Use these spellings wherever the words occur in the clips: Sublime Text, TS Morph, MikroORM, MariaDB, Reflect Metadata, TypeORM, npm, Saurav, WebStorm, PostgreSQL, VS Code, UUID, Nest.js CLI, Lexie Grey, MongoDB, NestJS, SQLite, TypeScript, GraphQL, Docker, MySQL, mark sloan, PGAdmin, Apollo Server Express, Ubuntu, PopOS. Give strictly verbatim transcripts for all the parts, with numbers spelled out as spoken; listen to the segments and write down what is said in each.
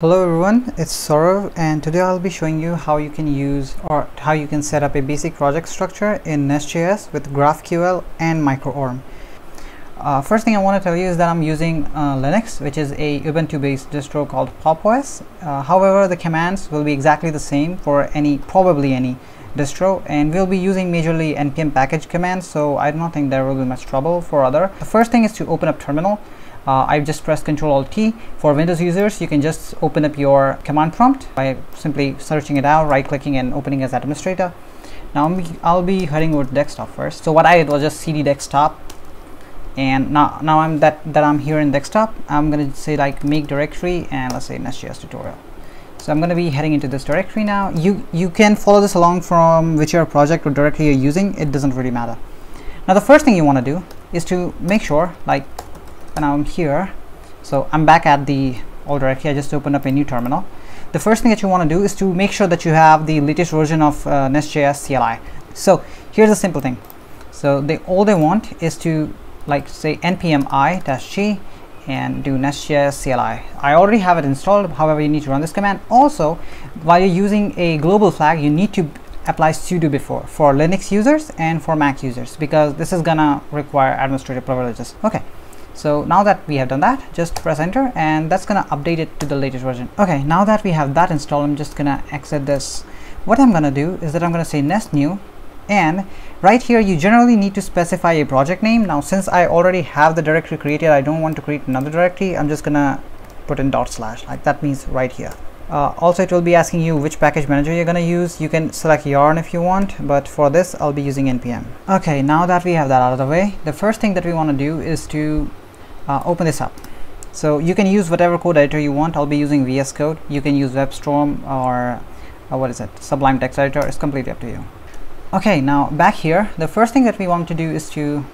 Hello everyone, it's Saurav, and today I'll be showing you how you can use or how you can set up a basic project structure in Nest.js with GraphQL and MikroORM. Uh, first thing I want to tell you is that I'm using uh, Linux, which is a Ubuntu based distro called PopOS. Uh, however, the commands will be exactly the same for any, probably any distro, and we'll be using majorly npm package commands, so I don't think there will be much trouble for other. The first thing is to open up terminal. Uh, I've just pressed control alt T. For Windows users, you can just open up your command prompt by simply searching it out, right-clicking and opening as administrator. Now I'll be heading over to desktop first. So what I did was just cd desktop, and now, now I'm that, that I'm here in desktop, I'm going to say like make directory and let's say Nest.js tutorial. So I'm going to be heading into this directory now. You, you can follow this along from whichever project or directory you're using, it doesn't really matter. Now the first thing you want to do is to make sure, like, now I'm here, so I'm back at the old directory. I just opened up a new terminal. The first thing that you want to do is to make sure that you have the latest version of uh, Nest.js C L I. So here's a simple thing. So they all they want is to, like, say npm i-g and do Nest.js C L I. I already have it installed, however you need to run this command. Also, while you're using a global flag, you need to apply sudo before for Linux users and for Mac users, because this is gonna require administrative privileges. Okay. So now that we have done that, just press enter, and that's gonna update it to the latest version. Okay, now that we have that installed, I'm just gonna exit this. What I'm gonna do is that I'm gonna say nest new, and right here you generally need to specify a project name. Now since I already have the directory created, I don't want to create another directory. I'm just gonna put in dot slash, like that means right here. Uh, also, it will be asking you which package manager you're gonna use. You can select yarn if you want, but for this I'll be using npm. Okay, now that we have that out of the way, the first thing that we want to do is to Uh, open this up. So you can use whatever code editor you want. I'll be using V S Code. You can use WebStorm or uh, what is it, Sublime Text editor. It's completely up to you. Okay, now back here, the first thing that we want to do is to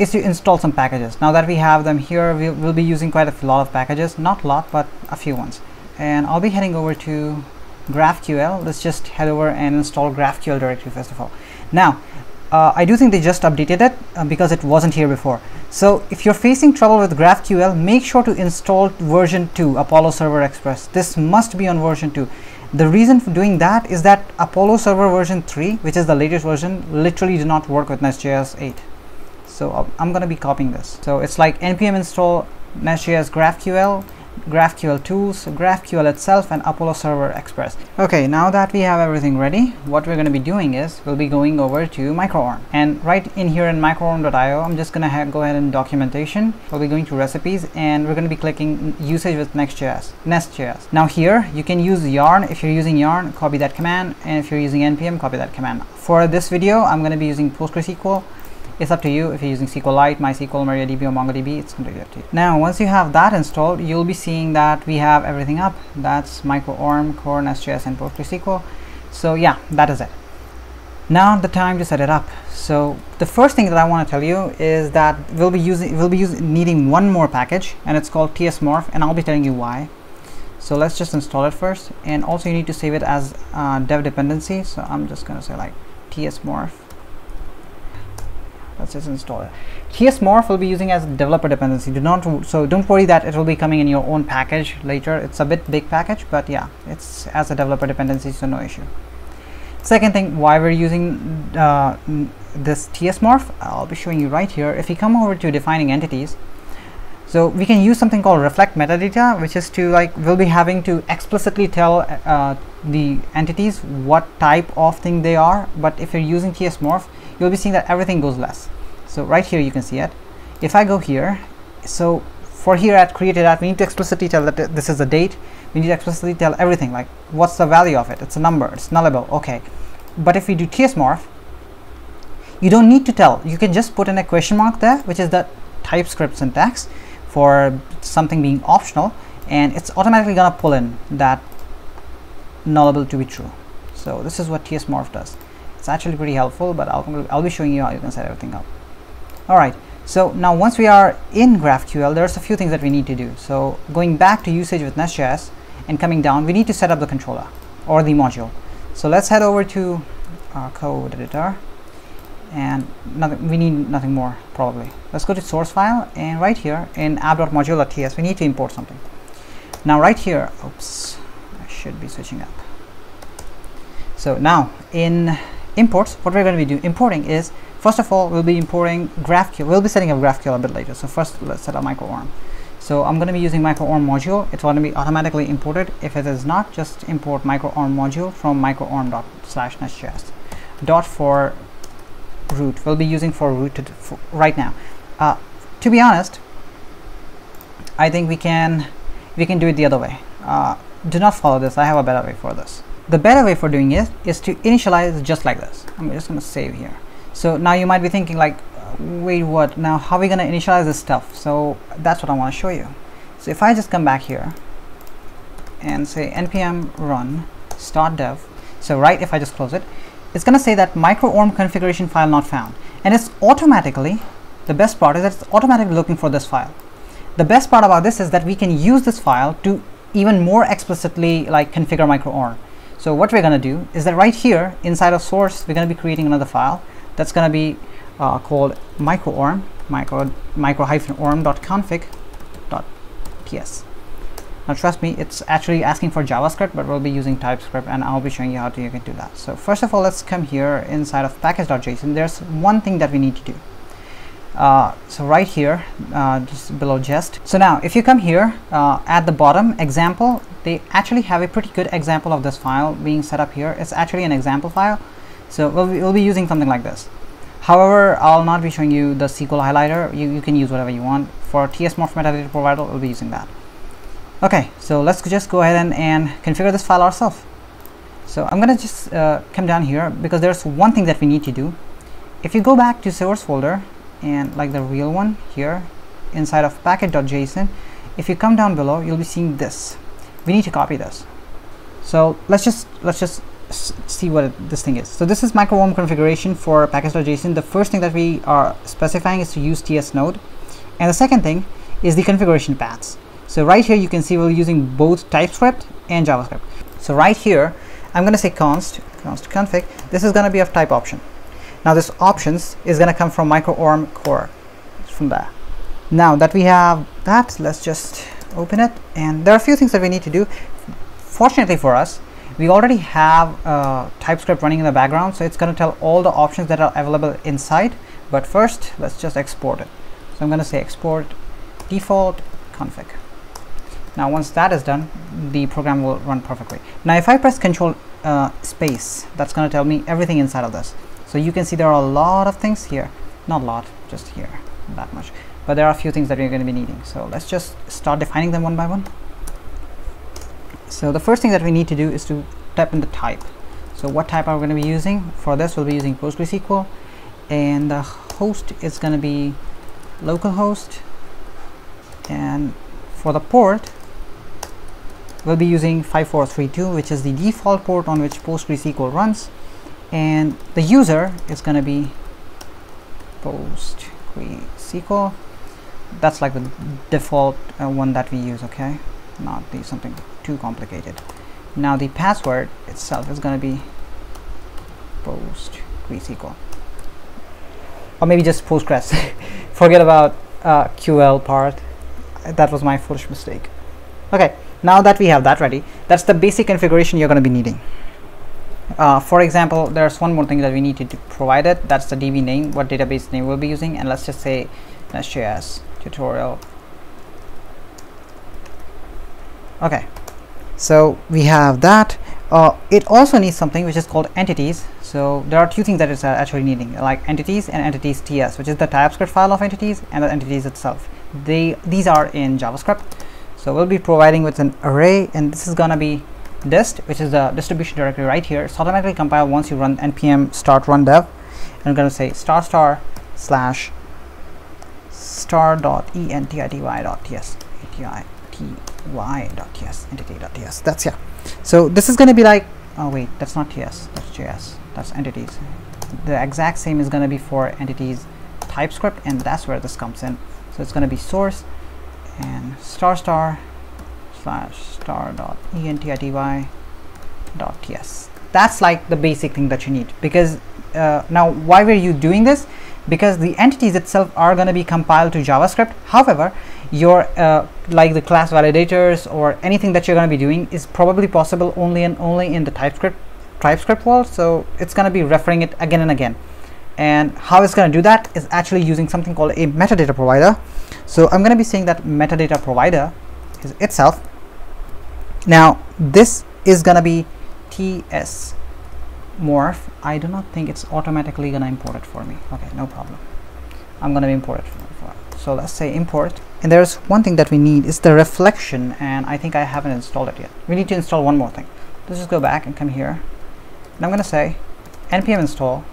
is to install some packages. Now that we have them here, we will be using quite a lot of packages, not a lot but a few ones, and I'll be heading over to GraphQL. Let's just head over and install GraphQL directory first of all. Now Uh, I do think they just updated it uh, because it wasn't here before. So if you're facing trouble with GraphQL, make sure to install version two, Apollo Server Express. This must be on version two. The reason for doing that is that Apollo Server version three, which is the latest version, literally do not work with Nest.js eight. So I'm gonna be copying this. So it's like npm install Nest.js GraphQL, GraphQL tools, GraphQL itself, and Apollo Server Express. Okay, now that we have everything ready, what we're going to be doing is we'll be going over to MikroORM, and right in here in MikroORM dot i o, I'm just going to go ahead and documentation. We'll be going to recipes, and we're going to be clicking usage with Nest.js. Nest.js. Now here you can use yarn. If you're using yarn, copy that command, and if you're using npm, copy that command. For this video, I'm going to be using PostgreSQL. It's up to you if you're using SQLite, MySQL, MariaDB, or MongoDB. It's completely up to you. Now, once you have that installed, you'll be seeing that we have everything up. That's MikroORM, Core, Nest.js, and PostgreSQL. So yeah, that is it. Now the time to set it up. So the first thing that I want to tell you is that we'll be using, we'll be using, needing one more package, and it's called T S Morph, and I'll be telling you why. So let's just install it first, and also you need to save it as uh, dev dependency. So I'm just gonna say like T S Morph. Let's just install it. T S Morph will be using as developer dependency. Do not so don't worry that it will be coming in your own package later. It's a bit big package, but yeah, it's as a developer dependency, so no issue. Second thing, why we're using uh, this T S Morph, I'll be showing you right here. If you come over to defining entities, so we can use something called Reflect Metadata, which is to, like, we'll be having to explicitly tell uh, the entities what type of thing they are. But if you're using T S Morph, you'll be seeing that everything goes less. So right here you can see it. If I go here, so for here at created at, we need to explicitly tell that this is a date. We need to explicitly tell everything, like what's the value of it. It's a number, it's nullable, okay. But if we do T S Morph, you don't need to tell. You can just put in a question mark there, which is the TypeScript syntax for something being optional, and it's automatically gonna pull in that nullable to be true. So this is what T S Morph does. It's actually pretty helpful, but I'll, I'll be showing you how you can set everything up. Alright, so now once we are in GraphQL, there's a few things that we need to do. So going back to usage with Nest.js and coming down, we need to set up the controller or the module. So let's head over to our code editor, and nothing, we need nothing more probably. Let's go to source file, and right here in app.module.ts we need to import something. Now right here, oops, I should be switching up. So now in imports, what we're going to be doing importing is, first of all, we'll be importing GraphQL. We'll be setting up GraphQL a bit later. So first, let's set up MikroORM. So I'm going to be using MikroORM module. It's going to be automatically imported. If it is not, just import MikroORM module from microorm.slash nestjs. Dot for root. We'll be using for root to, for right now. Uh, to be honest, I think we can we can do it the other way. Uh, do not follow this. I have a better way for this. The better way for doing it is to initialize just like this. I'm just going to save here. So now you might be thinking like, wait, what? Now how are we going to initialize this stuff? So that's what I want to show you. So if I just come back here and say npm run start dev. So right, if I just close it, it's going to say that MikroORM configuration file not found. And it's automatically, the best part is that it's automatically looking for this file. The best part about this is that we can use this file to even more explicitly like configure MikroORM. So what we're going to do is that right here inside of source, we're going to be creating another file that's going to be uh, called microorm, micro, micro-orm.config.ts. Now trust me, it's actually asking for JavaScript, but we'll be using TypeScript and I'll be showing you how to, you can do that. So first of all, let's come here inside of package.json. There's one thing that we need to do. Uh, so right here, uh, just below jest. So now if you come here uh, at the bottom example, they actually have a pretty good example of this file being set up here. It's actually an example file. So we'll be, we'll be using something like this. However, I'll not be showing you the S Q L highlighter. You, you can use whatever you want. For T S Morph metadata provider, we'll be using that. Okay, so let's just go ahead and, and configure this file ourselves. So I'm going to just uh, come down here because there's one thing that we need to do. If you go back to source folder and like the real one here inside of package.json, if you come down below, you'll be seeing this. We need to copy this. So let's just let's just see what it, this thing is. So this is MikroORM configuration for package.json. The first thing that we are specifying is to use T S node, and the second thing is the configuration paths. So right here you can see we're using both TypeScript and JavaScript. So right here I'm going to say const const config. This is going to be of type option. Now this options is going to come from MikroORM core. It's from there. Now that we have that, let's just open it, and there are a few things that we need to do. Fortunately for us, we already have uh, TypeScript running in the background, so it's going to tell all the options that are available inside. But first, let's just export it. So I'm going to say export default config. Now once that is done, the program will run perfectly. Now if I press control uh, space, that's going to tell me everything inside of this. So you can see there are a lot of things here. Not a lot, just here, that much. But there are a few things that we're going to be needing. So let's just start defining them one by one. So the first thing that we need to do is to type in the type. So what type are we going to be using? For this, we'll be using PostgreSQL, and the host is going to be localhost. And for the port, we'll be using five four three two, which is the default port on which PostgreSQL runs. And the user is going to be PostgreSQL. That's like the default uh, one that we use, okay? Not the something too complicated. Now the password itself is going to be PostgreSQL, or maybe just Postgres. Forget about uh, Q L part. That was my foolish mistake. Okay, now that we have that ready, that's the basic configuration you're going to be needing. Uh, for example, there's one more thing that we need to provide it. That's the D B name, what database name we'll be using, and let's just say Nest.js tutorial. Okay, so we have that. Uh, it also needs something which is called entities. So there are two things that it's actually needing, like entities and entities T S, which is the TypeScript file of entities and the entities itself. They these are in JavaScript. So we'll be providing with an array, and this is gonna be dist, which is the distribution directory right here. It's automatically compiled once you run npm start run dev. And I'm gonna say star star slash star dot entityy dot ts ati. y.ts entity.ts. That's yeah. So this is going to be like, oh wait, that's not T S, that's J S, that's entities. The exact same is going to be for entities TypeScript, and that's where this comes in. So it's going to be source and star star slash star dot entity dot ts. That's like the basic thing that you need, because uh, now why were you doing this? Because the entities itself are going to be compiled to JavaScript. However, your uh, like the class validators or anything that you're going to be doing is probably possible only and only in the TypeScript TypeScript world. So it's going to be referring it again and again. And how it's going to do that is actually using something called a metadata provider. So I'm going to be saying that metadata provider is itself. Now this is going to be T S Morph. I do not think it's automatically going to import it for me. Okay, no problem. I'm going to import it. So let's say import. And there's one thing that we need is the reflection. And I think I haven't installed it yet. We need to install one more thing. Let's just go back and come here. And I'm going to say npm install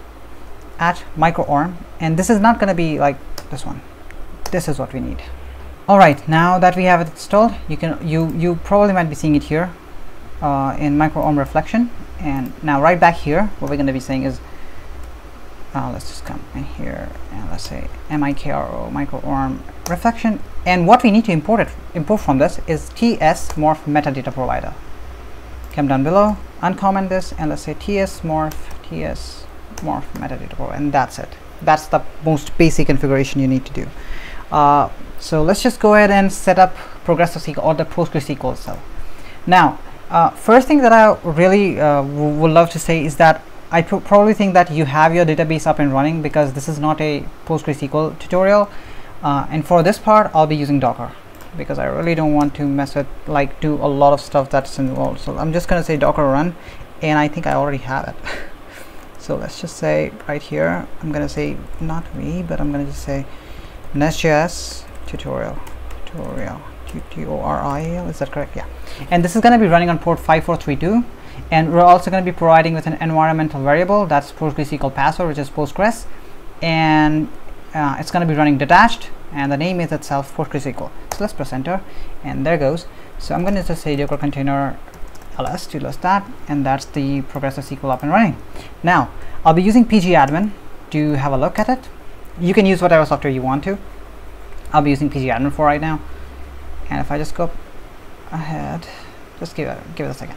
at MikroORM, and this is not going to be like this one. This is what we need. All right, now that we have it installed, you can you you probably might be seeing it here uh, in MikroORM reflection. And now right back here, what we're going to be saying is, uh, let's just come in here and let's say mikro MikroORM reflection. And what we need to import it import from this is T S Morph metadata provider. Come down below, uncomment this, and let's say T S Morph T S Morph metadata provider, and that's it. That's the most basic configuration you need to do. Uh, so let's just go ahead and set up PostgreSQL or the PostgreSQL itself. Now, uh, first thing that I really uh, would love to say is that I pro probably think that you have your database up and running, because this is not a PostgreSQL tutorial. Uh, and for this part, I'll be using Docker, because I really don't want to mess with, like, do a lot of stuff that's involved. So I'm just going to say Docker run, and I think I already have it. So let's just say right here, I'm going to say not we, but I'm going to just say NestJS tutorial, tutorial, T O R I L, is that correct? Yeah. And this is going to be running on port five four three two. And we're also going to be providing with an environmental variable, that's PostgreSQL password, which is Postgres. And uh, it's going to be running detached, and the name is itself PostgreSQL. So let's press enter, and there goes. So I'm going to just say Docker container ls to list that, and that's the PostgreSQL up and running. Now I'll be using PGAdmin to have a look at it. You can use whatever software you want to. I'll be using PGAdmin for right now. And if I just go ahead, just give it give it a second.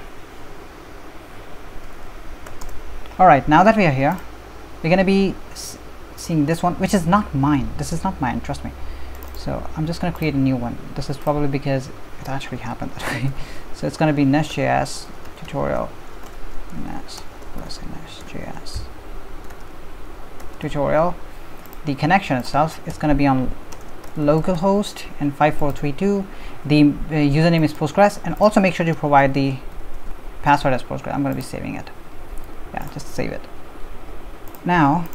All right, now that we are here, we're going to be seeing this one, which is not mine. This is not mine, trust me. So I'm just going to create a new one. This is probably because it actually happened that way. So it's going to be NestJS tutorial, Nest, let's say NestJS tutorial. The connection itself is going to be on localhost and five four three two. The uh, username is Postgres, and also make sure to provide the password as Postgres. I'm going to be saving it. Yeah, just save it. Now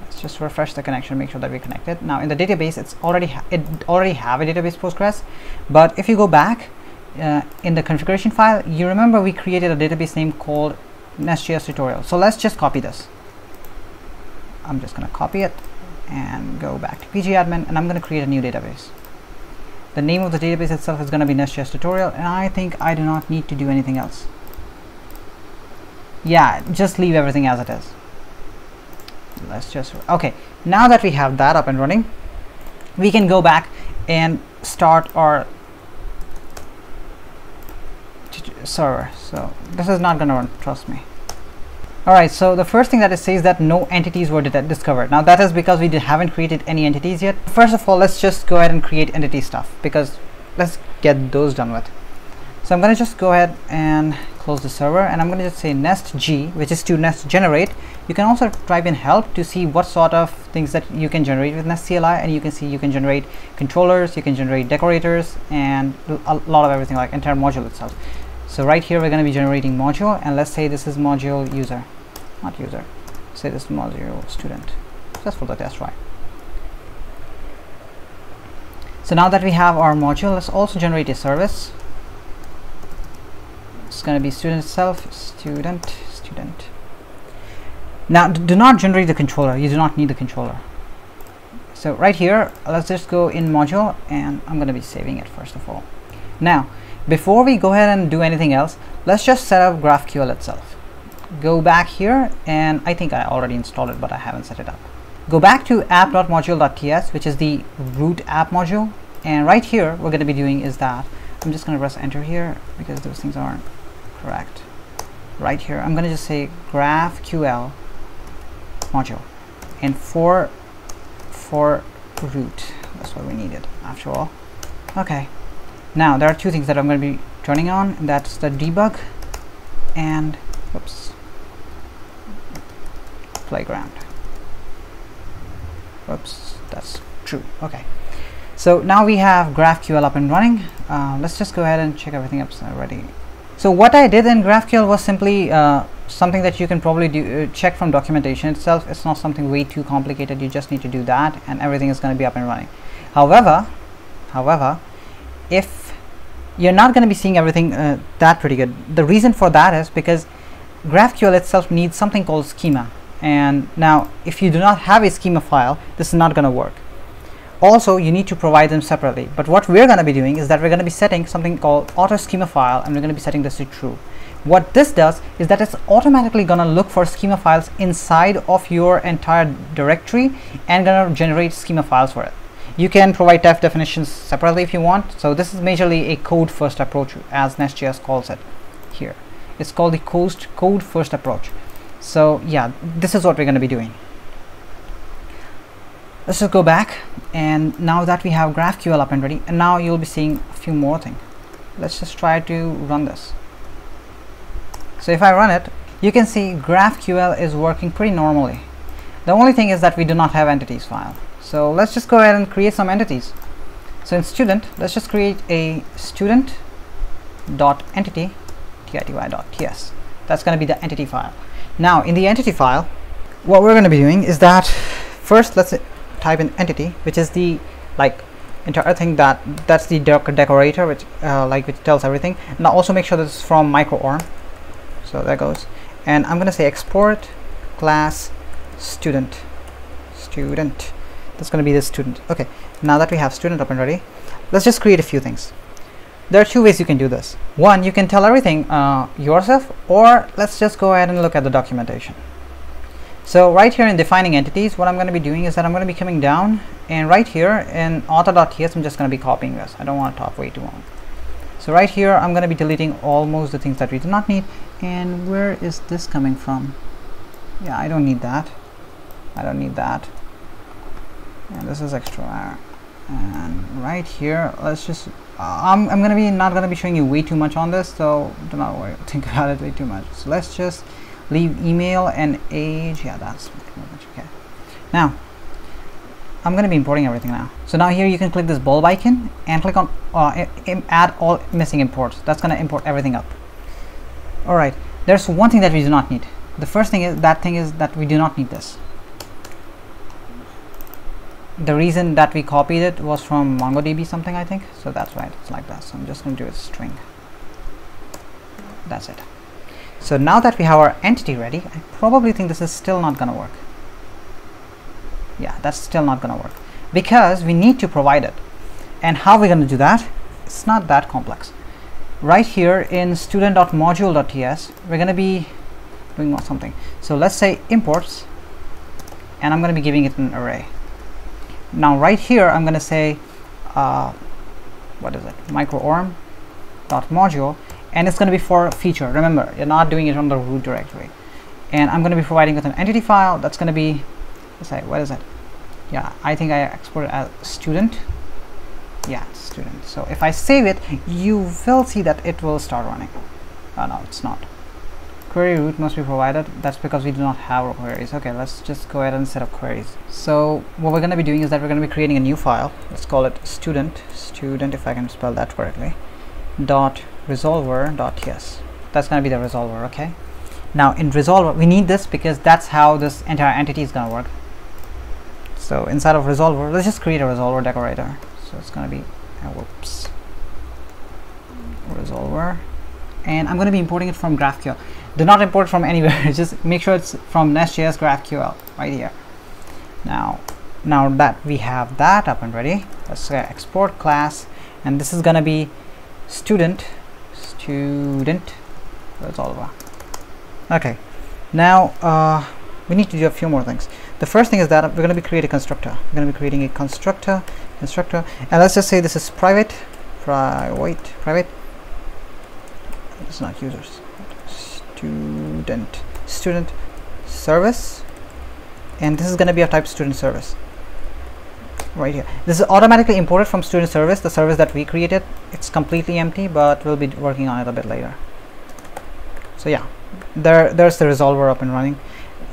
let's just refresh the connection, make sure that we're connected. Now in the database, it's already ha it already have a database Postgres, but if you go back uh, in the configuration file, you remember we created a database name called NestJS tutorial. So let's just copy this. I'm just going to copy it and go back to PGAdmin, and I'm going to create a new database. The name of the database itself is going to be NestJS tutorial, and I think I do not need to do anything else. Yeah, just leave everything as it is. Let's just, okay, now that we have that up and running, we can go back and start our server. So this is not going to run, trust me. All right, so the first thing that it says that no entities were discovered. Now that is because we did, haven't created any entities yet. First of all, let's just go ahead and create entity stuff, because let's get those done with. So I'm going to just go ahead and close the server, and I'm going to just say nest g, which is to nest generate. You can also type in help to see what sort of things that you can generate with Nest C L I, and you can see you can generate controllers, you can generate decorators, and a lot of everything, like entire module itself. So right here we're going to be generating module, and let's say this is module user, not user, say this module student, just for the test, right? So now that we have our module, let's also generate a service. It's going to be student itself, student, student. Now do not generate the controller, you do not need the controller. So right here, let's just go in module, and I'm going to be saving it first of all. Now before we go ahead and do anything else, let's just set up GraphQL itself. Go back here, and I think I already installed it, but I haven't set it up. Go back to app.module.ts, which is the root app module, and right here we're going to be doing is that I'm just going to press enter here because those things aren't correct. Right here I'm going to just say GraphQL module, and for for root, that's what we needed after all. Okay, now there are two things that I'm going to be turning on, and that's the debug and oops, playground. Oops, that's true. Okay, so now we have GraphQL up and running. Uh, let's just go ahead and check everything up already. So what I did in GraphQL was simply uh, something that you can probably do, uh, check from documentation itself. It's not something way too complicated. You just need to do that and everything is going to be up and running. However, however, if you're not going to be seeing everything uh, that pretty good, the reason for that is because GraphQL itself needs something called schema. And now if you do not have a schema file, this is not going to work. Also, you need to provide them separately. But what we're going to be doing is that we're going to be setting something called auto schema file, and we're going to be setting this to true. What this does is that it's automatically going to look for schema files inside of your entire directory and going to generate schema files for it. You can provide type definitions separately if you want. So this is majorly a code first approach, as Nest.js calls it here. It's called the code first approach. So yeah, this is what we're going to be doing. Let's just go back, and now that we have GraphQL up and ready, and now you'll be seeing a few more things. Let's just try to run this. So if I run it, you can see GraphQL is working pretty normally. The only thing is that we do not have entities file. So let's just go ahead and create some entities. So in student, let's just create a student.entity tity.ts. That's going to be the entity file. Now in the entity file, what we're going to be doing is that first let's type in entity, which is the like entire thing that that's the docker decorator, which uh, like which tells everything. And I'll also make sure this is from MikroORM. So there goes. And I'm gonna say export class student student. That's gonna be the student. Okay. Now that we have student up and ready, let's just create a few things. There are two ways you can do this. One, you can tell everything uh, yourself, or let's just go ahead and look at the documentation. So right here in defining entities, what I'm going to be doing is that I'm going to be coming down, and right here in author.ts, I'm just going to be copying this. I don't want to talk way too long. So right here, I'm going to be deleting almost the things that we do not need. And where is this coming from? Yeah, I don't need that. I don't need that. And this is extra. And right here, let's just, uh, I'm, I'm going to be not going to be showing you way too much on this, so do not worry, think about it way too much. So let's just leave email and age. Yeah, that's okay. Now I'm going to be importing everything now. So now here you can click this bulb icon and click on uh, add all missing imports. That's going to import everything up. All right, there's one thing that we do not need. The first thing is that thing is that we do not need this. The reason that we copied it was from MongoDB something, I think. So that's why it's like that. So I'm just going to do a string. That's it. So now that we have our entity ready, I probably think this is still not going to work. Yeah, that's still not going to work because we need to provide it. And how we're going to do that? It's not that complex. Right here in student.module.ts, we're going to be doing something. So let's say imports, and I'm going to be giving it an array. Now right here, I'm going to say, uh, what is it? MikroORM.module. And it's going to be for a feature. Remember, you're not doing it on the root directory. And I'm going to be providing with an entity file that's going to be, let's say, what is it? Yeah, I think I exported as student. Yeah, student. So if I save it, you will see that it will start running. Oh no, it's not. Query root must be provided. That's because we do not have queries. Okay, let's just go ahead and set up queries. So what we're going to be doing is that we're going to be creating a new file. Let's call it student. Student, if I can spell that correctly. Dot resolver.ts. That's going to be the resolver. Okay, now in resolver we need this because that's how this entire entity is going to work. So inside of resolver, let's just create a resolver decorator. So it's going to be uh, whoops resolver, and I'm going to be importing it from GraphQL. Do not import from anywhere. Just make sure it's from Nest.js GraphQL right here. Now now that we have that up and ready, let's uh, export class, and this is going to be student student resolver. Okay, now uh, we need to do a few more things. The first thing is that we're going to be creating a constructor. We're going to be creating a constructor constructor and let's just say this is private private private it's not users student student service, and this is going to be a type student service. right here. This is automatically imported from student service, the service that we created. It's completely empty, but we'll be working on it a bit later. So yeah, there there's the resolver up and running.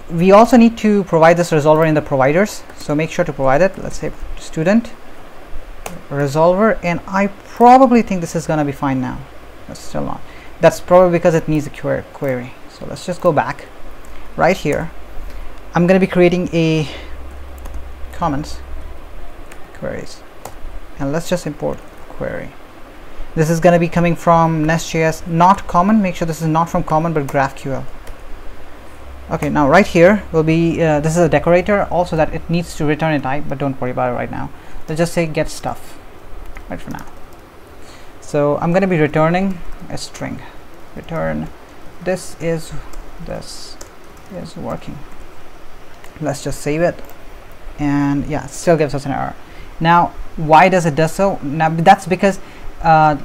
We also need to provide this resolver in the providers, so make sure to provide it. Let's say student resolver, and I probably think this is gonna be fine now. That's still not. That's probably because it needs a query query. So let's just go back right here. I'm gonna be creating a comments queries, and let's just import query. This is going to be coming from Nest.js, not common. Make sure this is not from common, but GraphQL. Okay, now right here will be uh, this is a decorator also that it needs to return a type, but don't worry about it right now. Let's just say get stuff right for now. So I'm going to be returning a string. Return this is this is working. Let's just save it, and yeah, it still gives us an error. Now, why does it do so? Now that's because uh,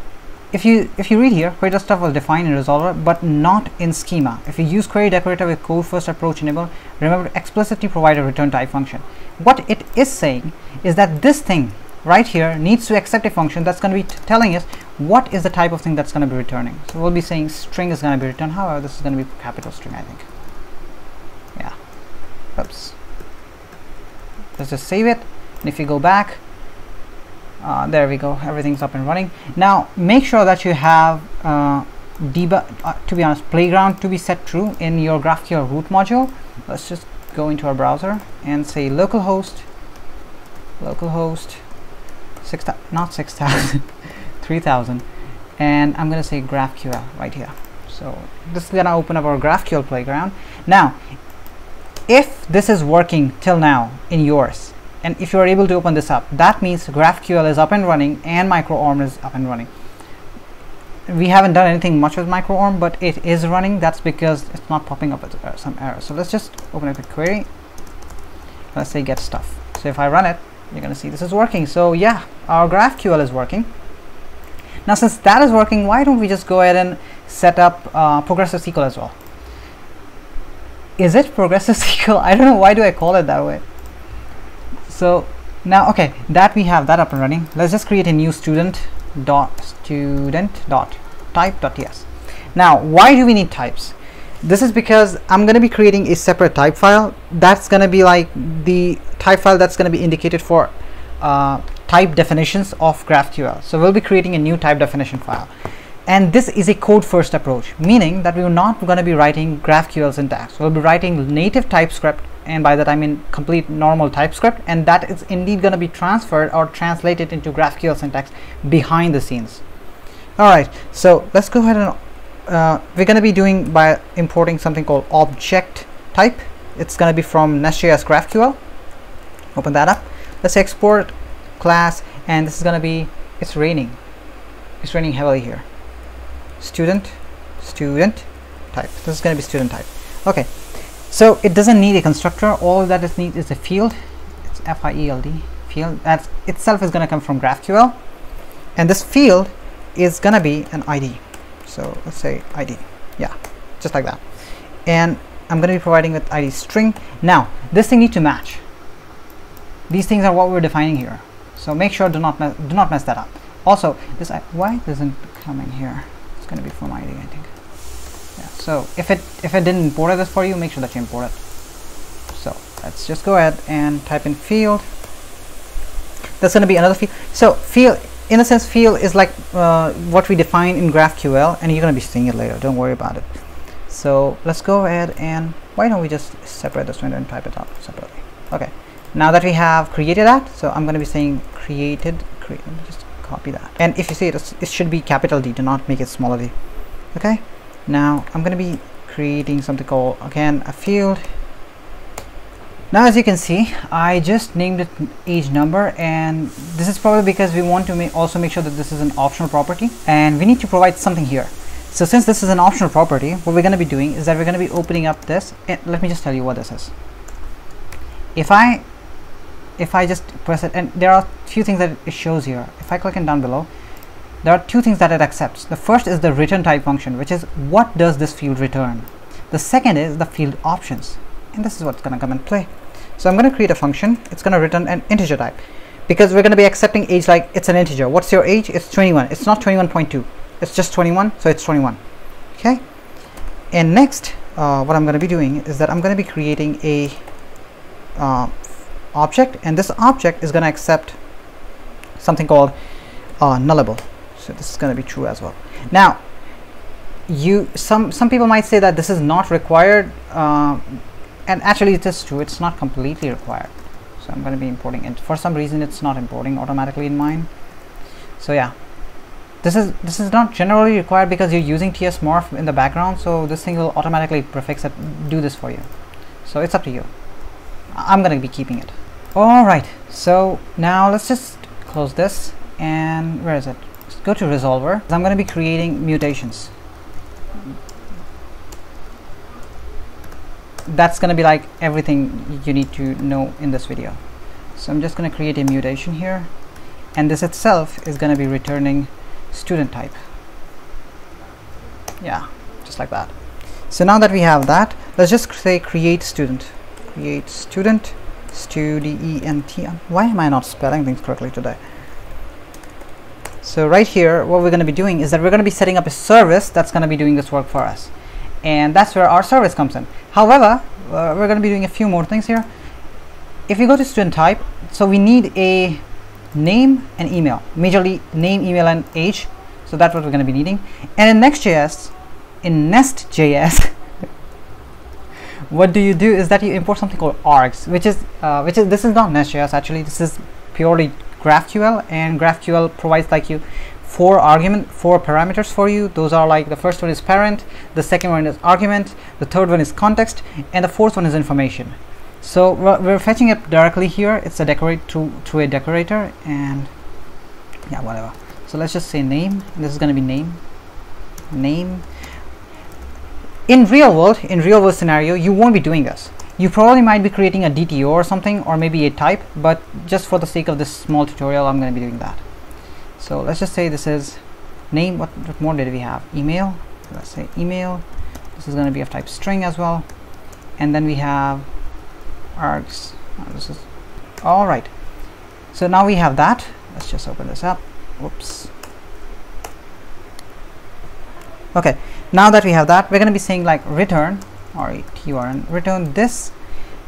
if you if you read here, query stuff will define in resolver, but not in schema. If you use query decorator with code first approach enabled, remember to explicitly provide a return type function. What it is saying is that this thing right here needs to accept a function that's going to be t telling us what is the type of thing that's going to be returning. So we'll be saying string is going to be returned. However, this is going to be capital string, I think. Yeah. Oops. Let's just save it, and if you go back, uh, there we go, everything's up and running. Now make sure that you have uh, debug uh, to be honest playground to be set true in your GraphQL root module. Let's just go into our browser and say localhost localhost six not six thousand three thousand, and I'm gonna say GraphQL right here. So this is gonna open up our GraphQL playground. Now if this is working till now in yours, and if you are able to open this up, that means GraphQL is up and running and MikroORM is up and running. We haven't done anything much with MikroORM, but it is running. That's because it's not popping up with some error. So let's just open up a query. Let's say get stuff. So if I run it, you're going to see this is working. So yeah, our GraphQL is working. Now since that is working, why don't we just go ahead and set up uh, PostgreSQL as well? Is it PostgreSQL? I don't know, why do I call it that way? So now, okay, that we have that up and running. Let's just create a new student dot student dot type dot ts. Now, why do we need types? This is because I'm going to be creating a separate type file. That's going to be like the type file that's going to be indicated for uh, type definitions of GraphQL. So we'll be creating a new type definition file. And this is a code first approach, meaning that we're not going to be writing GraphQL syntax. We'll be writing native TypeScript, and by that I mean complete normal TypeScript, and that is indeed going to be transferred or translated into GraphQL syntax behind the scenes. Alright, so let's go ahead and uh, we're going to be doing by importing something called object type. It's going to be from Nest.js GraphQL. Open that up. Let's export class, and this is going to be, it's raining. It's raining heavily here. Student, student type. This is going to be student type. Okay, so it doesn't need a constructor. All that it needs is a field. It's F I E L D field. That itself is going to come from GraphQL, and this field is going to be an I D. So let's say I D. Yeah, just like that. And I'm going to be providing with I D string. Now this thing needs to match. These things are what we're defining here. So make sure do not do not mess that up. Also, this I why isn't coming here? Going to be from I D, I think. Yeah, so if it if it didn't import this for you, make sure that you import it. So let's just go ahead and type in field. That's going to be another field. So field, in a sense, field is like uh, what we define in GraphQL, and you're going to be seeing it later. Don't worry about it. So let's go ahead and why don't we just separate this window and type it out separately? Okay. Now that we have created that, so I'm going to be saying created. Create. Just copy that, and if you see it, it should be capital D. Do not make it smaller D. Okay, now I'm going to be creating something called again a field. Now as you can see, I just named it age number, and this is probably because we want to ma also make sure that this is an optional property, and we need to provide something here. So since this is an optional property, what we're going to be doing is that we're going to be opening up this, and let me just tell you what this is. If I if I just press it, and there are a few things that it shows here. If I click in down below, there are two things that it accepts. The first is the return type function, which is what does this field return. The second is the field options, and this is what's going to come and play. So I'm going to create a function. It's going to return an integer type. because we're going to be accepting age like it's an integer. What's your age? It's twenty-one. It's not twenty-one point two. It's just twenty-one, so it's twenty-one. Okay. And next, uh, what I'm going to be doing is that I'm going to be creating a uh, object, and this object is going to accept something called uh, nullable. So this is going to be true as well. Now, you some some people might say that this is not required, uh, and actually it is true. It's not completely required. So I'm going to be importing it. For some reason, it's not importing automatically in mine. So yeah, this is this is not generally required because you're using T S Morph in the background. So this thing will automatically prefix it, do this for you. So it's up to you. I'm going to be keeping it. All right. So now let's just close this, and where is it? Let's go to resolver. I'm going to be creating mutations. That's going to be like everything you need to know in this video. So I'm just going to create a mutation here, and this itself is going to be returning student type. Yeah, just like that. So now that we have that, let's just say create student. Create student, student. Why am I not spelling things correctly today? So right here, what we're going to be doing is that we're going to be setting up a service that's going to be doing this work for us. And that's where our service comes in. However, uh, we're going to be doing a few more things here. If you go to student type, so we need a name and email, majorly name, email, and age. So that's what we're going to be needing. And in Next.js, in Nest.js, what do you do is that you import something called args, which is uh, which is this is not Nest.js actually. This is purely GraphQL, and GraphQL provides like you four argument four parameters for you. Those are like the first one is parent, the second one is argument, the third one is context, and the fourth one is information. So we're, we're fetching it directly here. It's a decorate through through a decorator, and yeah, whatever. So let's just say name. This is going to be name. Name. In real world, in real world scenario, you won't be doing this. You probably might be creating a D T O or something, or maybe a type. But just for the sake of this small tutorial, I'm going to be doing that. So let's just say this is name. What, what more did we have? Email. Let's say email. This is going to be of type string as well. And then we have args. Oh, this is all right. So now we have that. Let's just open this up. Whoops. Okay. Now that we have that, we're going to be saying like return or T U R N return this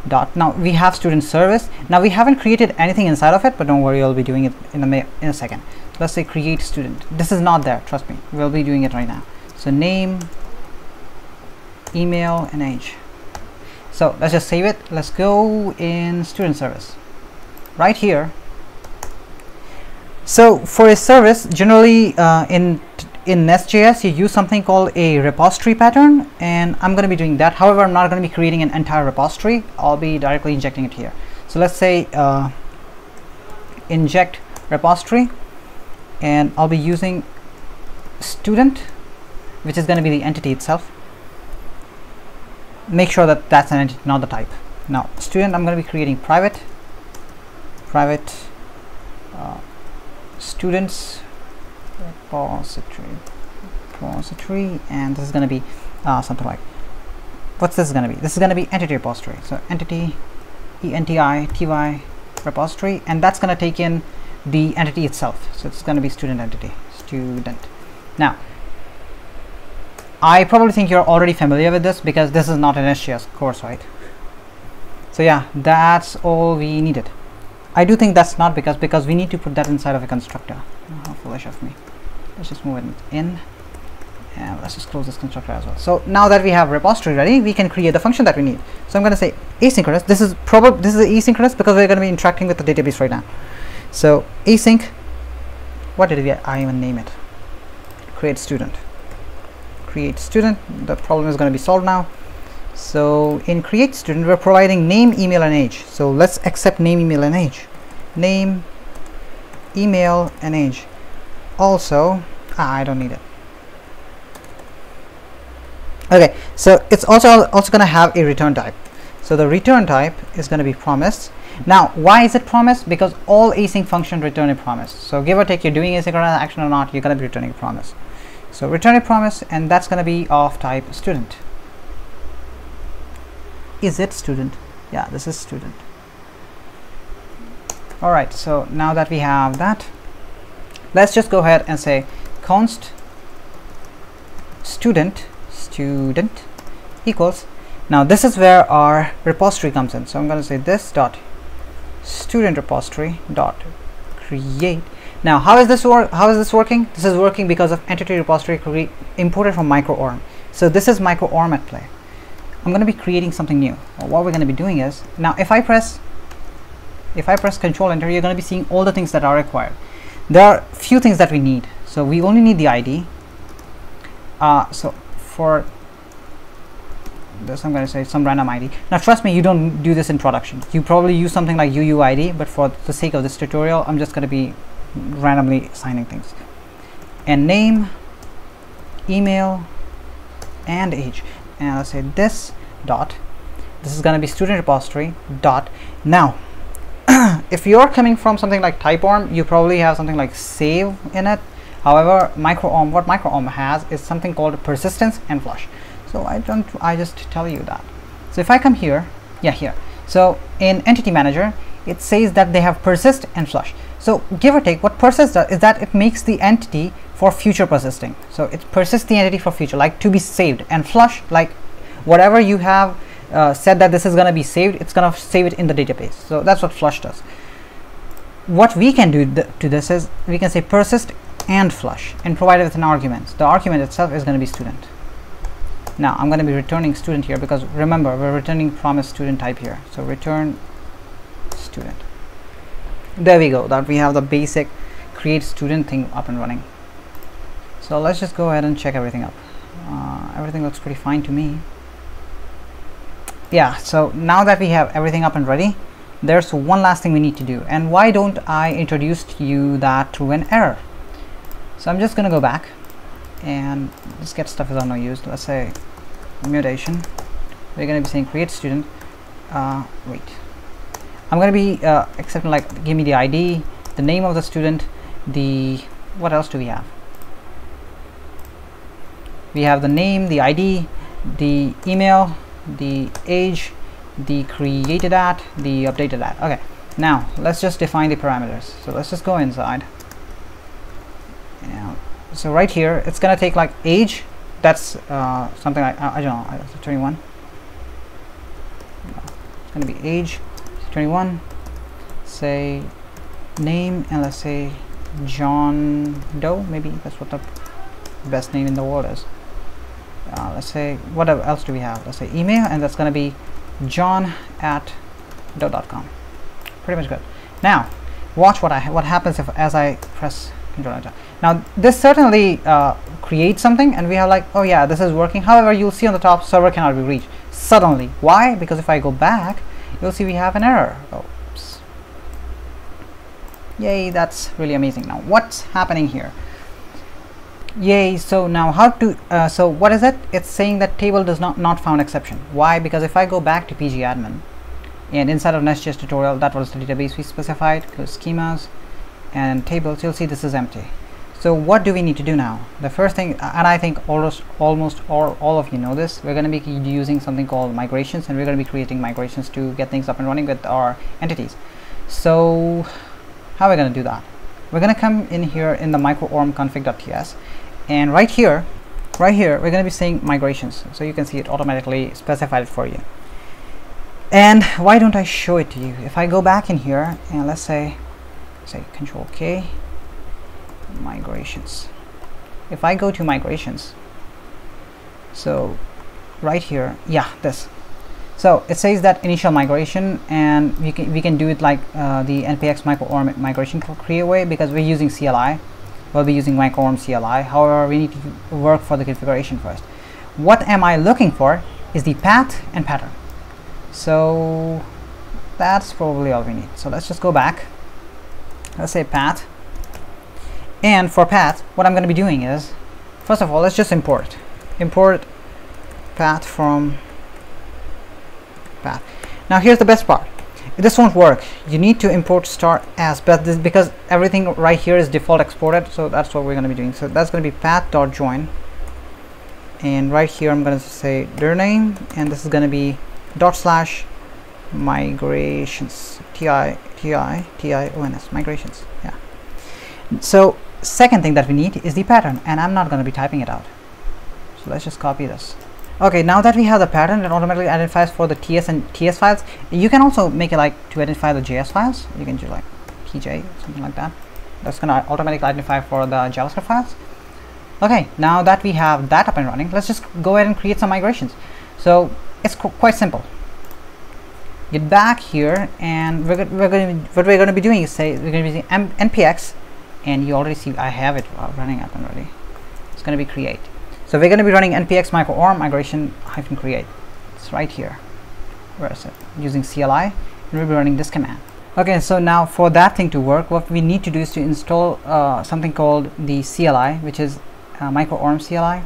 dot. Now we have student service. Now we haven't created anything inside of it, but don't worry, I'll be doing it in a in a second. Let's say create student. This is not there, trust me, we'll be doing it right now. So name, email, and age. So let's just save it. Let's go in student service right here. So for a service, generally uh, in in Nest.js you use something called a repository pattern, and I'm going to be doing that. However, I'm not going to be creating an entire repository. I'll be directly injecting it here. So let's say uh, inject repository, and I'll be using student, which is going to be the entity itself. Make sure that that's an entity, not the type. Now student, I'm going to be creating private private uh, students repository repository, and this is going to be uh, something like, what's this going to be? This is going to be entity repository. So entity E N T I T Y repository, and that's going to take in the entity itself. So it's going to be student entity, student. Now I probably think you're already familiar with this because this is not an Nest.js course, right? So yeah, that's all we needed. I do think that's not because because we need to put that inside of a constructor. Oh, how foolish of me. Let's just move it in, and let's just close this constructor as well. So now that we have repository ready, we can create the function that we need. So I'm going to say asynchronous. This is probably this is asynchronous because we're going to be interacting with the database right now. So async, what did we, I even name it? Create student. Create student. The problem is going to be solved now. So in create student, we're providing name, email, and age. So let's accept name, email, and age. Name, email, and age. Also, ah, I don't need it. Okay. So it's also also going to have a return type. So the return type is going to be promise. Now, why is it promise? Because all async functions return a promise. So give or take, you're doing asynchronous action or not, you're going to be returning a promise. So return a promise, and that's going to be of type student. Is it student? Yeah, this is student. All right, so now that we have that, let's just go ahead and say const student student equals. Now this is where our repository comes in, so I'm going to say this dot student repository dot create. Now how is this work how is this working? This is working because of entity repository cre imported from MikroORM. So this is MikroORM at play. I'm going to be creating something new. Well, what we're going to be doing is, now if I press if I press control enter, you're going to be seeing all the things that are required. There are few things that we need. So we only need the I D. Uh, so for this I'm going to say some random I D. Now trust me, you don't do this in production. You probably use something like U U I D, but for the sake of this tutorial, I'm just going to be randomly assigning things. And name, email, and age. And I'll say this dot, this is going to be student repository dot. Now if you're coming from something like TypeORM, you probably have something like save in it. However, MikroORM, what MikroORM has is something called persistence and flush. So I don't, I just tell you that. So if I come here, yeah, here. So in Entity Manager, it says that they have persist and flush. So give or take, what persist does is that it makes the entity for future persisting. So it persists the entity for future, like to be saved, and flush, like whatever you have uh, said that this is going to be saved, it's going to save it in the database. So that's what flush does. What we can do th to this is we can say persist and flush and provide it with an argument. The argument itself is going to be student. Now I'm going to be returning student here because remember we're returning from a student type here. So return student. There we go, that we have the basic create student thing up and running. So let's just go ahead and check everything up. Uh, everything looks pretty fine to me. Yeah, so now that we have everything up and ready, there's one last thing we need to do. And why don't I introduce to you that through an error? So I'm just going to go back and this get stuff is of no use. Let's say mutation. We're going to be saying create student. Uh, wait. I'm going to be uh, accepting like give me the I D, the name of the student, the what else do we have? We have the name, the I D, the email, the age, the created at, the updated at. Okay. Now let's just define the parameters. So let's just go inside. Now, so right here, it's gonna take like age. That's uh, something like I, I don't know. I, twenty-one. It's gonna be age. twenty-one. Say name and let's say John Doe. Maybe that's what the best name in the world is. Uh, let's say what else do we have? Let's say email and that's gonna be John at doe dot com. Pretty much good. Now watch what I ha what happens if as I press Control Enter. Now this certainly uh, creates something and we have like, oh yeah, this is working. However, you'll see on the top server cannot be reached suddenly. Why? Because if I go back, you'll see we have an error. Oops. Yay, that's really amazing. Now what's happening here? Yay, so now how to uh, so what is it? It's saying that table does not not found exception. Why? Because if I go back to PGAdmin and inside of Nest.js tutorial, that was the database we specified, close schemas and tables, you'll see this is empty. So what do we need to do now? The first thing, and I think almost almost all, all of you know this, we're going to be using something called migrations and we're going to be creating migrations to get things up and running with our entities. So how are we going to do that? We're going to come in here in the microorm config.ts and right here right here we're going to be saying migrations, so you can see it automatically specified it for you. And why don't I show it to you? If I go back in here and let's say say Control K, migrations. If I go to migrations, so right here, yeah, this. So it says that initial migration, and we can we can do it like uh, the npx microorm migration create way because we're using C L I. We'll be using microorm C L I. However, we need to work for the configuration first. What am I looking for? Is the path and pattern. So that's probably all we need. So let's just go back. Let's say path, and for path what I'm going to be doing is, first of all, let's just import import path from path. Now here's the best part, this won't work, you need to import star as, but this because everything right here is default exported, so that's what we're going to be doing. So that's going to be path.join and right here I'm going to say dir name and this is going to be dot slash migrations, T I T I T I O N S, migrations. Yeah. So second thing that we need is the pattern, and I'm not going to be typing it out. So let's just copy this. Okay, now that we have the pattern, it automatically identifies for the T S and T S files. You can also make it like to identify the J S files. You can do like P J, something like that. That's going to automatically identify for the JavaScript files. Okay, now that we have that up and running, let's just go ahead and create some migrations. So it's qu quite simple. Get back here, and we're, we're going what we're going to be doing is say we're going to be using M npx, and you already see I have it running up and ready. It's going to be create. So we're going to be running npx MikroORM migration hyphen create. It's right here. Where is it? Using C L I, and we'll be running this command. Okay, so now for that thing to work, what we need to do is to install uh, something called the C L I, which is uh, MikroORM C L I.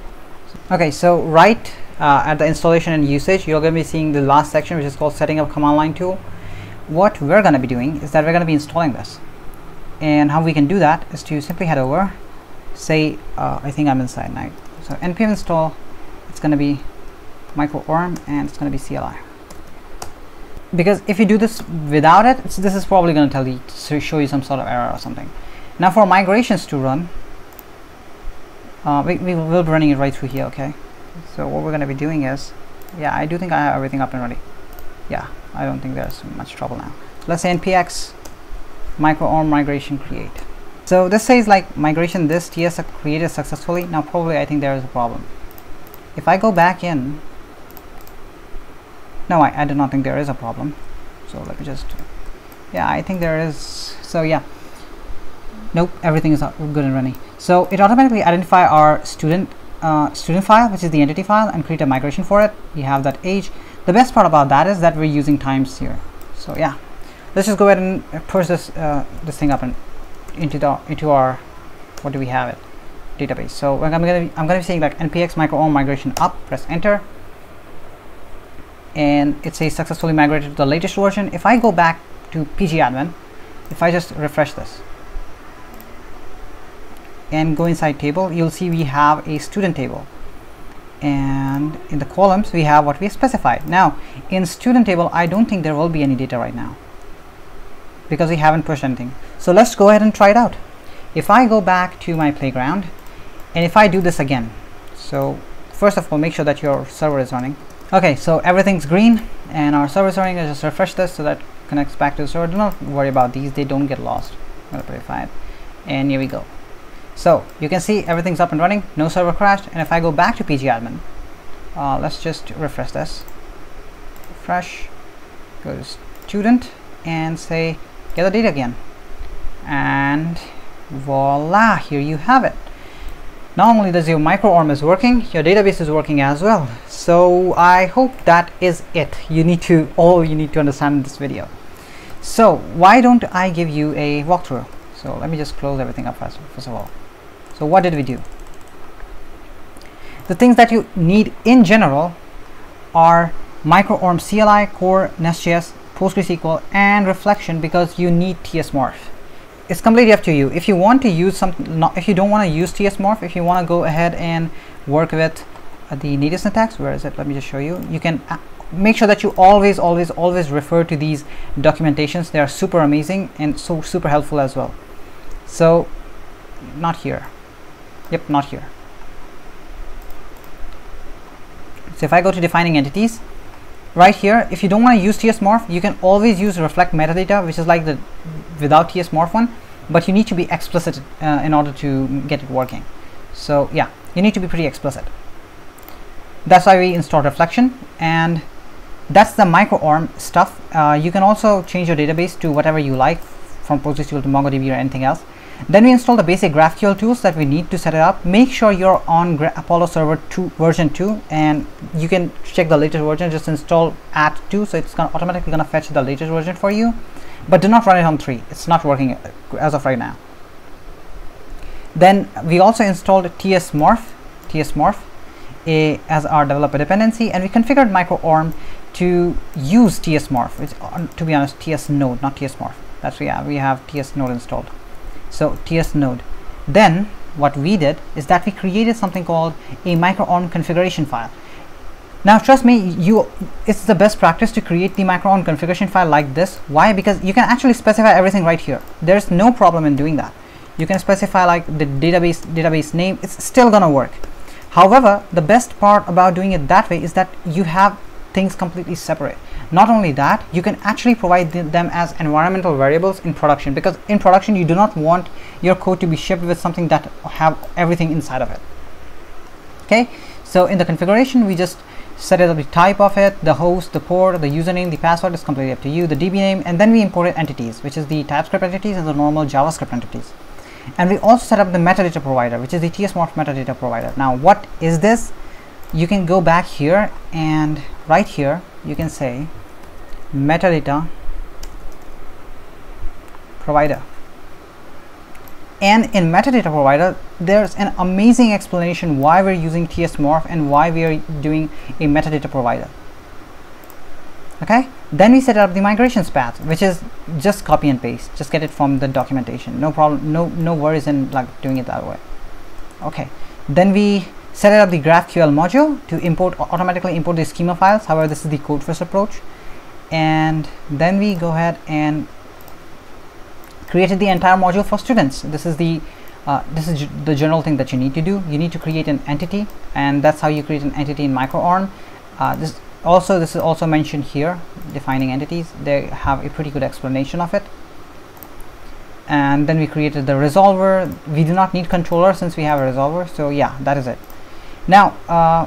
Okay, so right uh, at the installation and usage, you're going to be seeing the last section, which is called setting up command line tool. What we're going to be doing is that we're going to be installing this, and how we can do that is to simply head over, say uh, I think I'm inside now. So npm install, it's going to be MikroORM, and it's going to be C L I. Because if you do this without it, it's, this is probably going to tell you, to show you some sort of error or something. Now for migrations to run, uh, we, we will be running it right through here. Okay, so what we're going to be doing is, yeah, I do think I have everything up and ready. Yeah, I don't think there's much trouble now. Let's say npx MikroORM migration create. So this says like migration this T S created successfully. Now probably I think there is a problem. If I go back in, no, I, I do not think there is a problem. So let me just, yeah, I think there is. So yeah, nope, everything is good and running. So it automatically identify our student uh, student file, which is the entity file, and create a migration for it. We have that age. The best part about that is that we're using times here. So yeah, let's just go ahead and push this uh, this thing up and into the into our, what do we have it, database. So I'm gonna be, I'm gonna be saying like npx MikroORM migration up. Press enter. And it says successfully migrated to the latest version. If I go back to PGAdmin, if I just refresh this and go inside table, you'll see we have a student table, and in the columns we have what we specified. Now in student table, I don't think there will be any data right now because we haven't pushed anything. So let's go ahead and try it out. If I go back to my playground, and if I do this again, so first of all, make sure that your server is running. Okay, so everything's green and our server is running. I just refresh this so that connects back to the server. Do not worry about these, they don't get lost. I'm gonna verify it. And here we go. So you can see everything's up and running, no server crashed. And if I go back to PGAdmin, uh, let's just refresh this. Refresh, go to student and say get the data again. And voila, here you have it. Not only does your MikroORM is working, your database is working as well. So I hope that is it. You need to all you need to understand in this video. So why don't I give you a walkthrough? So let me just close everything up first, first of all. So what did we do? The things that you need in general are MikroORM C L I, Core, NestJS, PostgreSQL, and Reflection, because you need T S Morph. It's completely up to you. If you want to use something, not, if you don't want to use T S Morph, if you want to go ahead and work with uh, the native syntax, where is it? Let me just show you. You can uh, make sure that you always, always, always refer to these documentations. They are super amazing and so super helpful as well. So, not here. Yep, not here. So if I go to defining entities, right here, if you don't want to use T S Morph, you can always use Reflect Metadata, which is like the without T S Morph one, but you need to be explicit uh, in order to get it working. So yeah, you need to be pretty explicit. That's why we installed Reflection, and that's the MikroORM stuff. Uh, you can also change your database to whatever you like, from PostgreSQL to MongoDB or anything else. Then we install the basic GraphQL tools that we need to set it up. Make sure you're on Gra Apollo Server two, version two, and you can check the latest version. Just install at two, so it's gonna automatically gonna fetch the latest version for you. But do not run it on three. It's not working as of right now. Then we also installed T S Morph, T S Morph a, as our developer dependency, and we configured MikroORM to use T S Morph. It's, to be honest, T S Node, not T S Morph. That's yeah, we have T S Node installed. So T S Node. Then what we did is that we created something called a MikroORM configuration file. Now trust me, you it's the best practice to create the MikroORM configuration file like this. Why? Because you can actually specify everything right here. There's no problem in doing that. You can specify like the database database name, it's still gonna work. However, the best part about doing it that way is that you have things completely separate. Not only that, you can actually provide th them as environmental variables in production, because in production you do not want your code to be shipped with something that have everything inside of it. Okay, so in the configuration we just set it up, the type of it, the host, the port, the username, the password is completely up to you, the D B name, and then we imported entities, which is the TypeScript entities and the normal JavaScript entities. And we also set up the metadata provider, which is the T S Morph metadata provider. Now what is this? You can go back here, and right here you can say metadata provider, and in metadata provider there's an amazing explanation why we're using T S Morph and why we are doing a metadata provider. Okay, then we set up the migrations path, which is just copy and paste, just get it from the documentation, no problem, no no worries in like doing it that way. Okay, then we set up the GraphQL module to import automatically import the schema files. However, this is the code first approach, and then we go ahead and created the entire module for students. This is the uh, this is the general thing that you need to do. You need to create an entity, and that's how you create an entity in MikroORM. Uh, this also this is also mentioned here, defining entities. They have a pretty good explanation of it. And then we created the resolver. We do not need controller since we have a resolver. So yeah, that is it. Now, uh,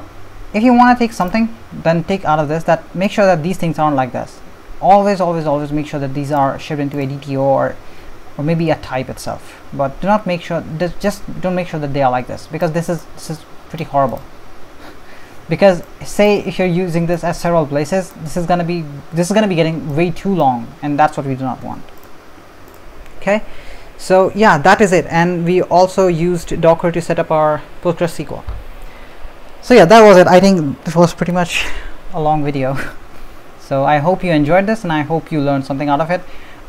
if you want to take something, then take out of this that make sure that these things aren't like this. Always, always, always make sure that these are shipped into a D T O or or maybe a type itself. But do not make sure that, just don't make sure that they are like this, because this is this is pretty horrible. Because say if you're using this at several places, this is gonna be this is gonna be getting way too long, and that's what we do not want. Okay, so yeah, that is it. And we also used Docker to set up our PostgreSQL. So yeah, that was it. I think this was pretty much a long video. So I hope you enjoyed this, and I hope you learned something out of it.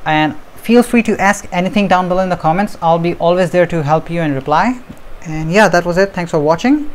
And feel free to ask anything down below in the comments. I'll be always there to help you and reply. And yeah, that was it. Thanks for watching.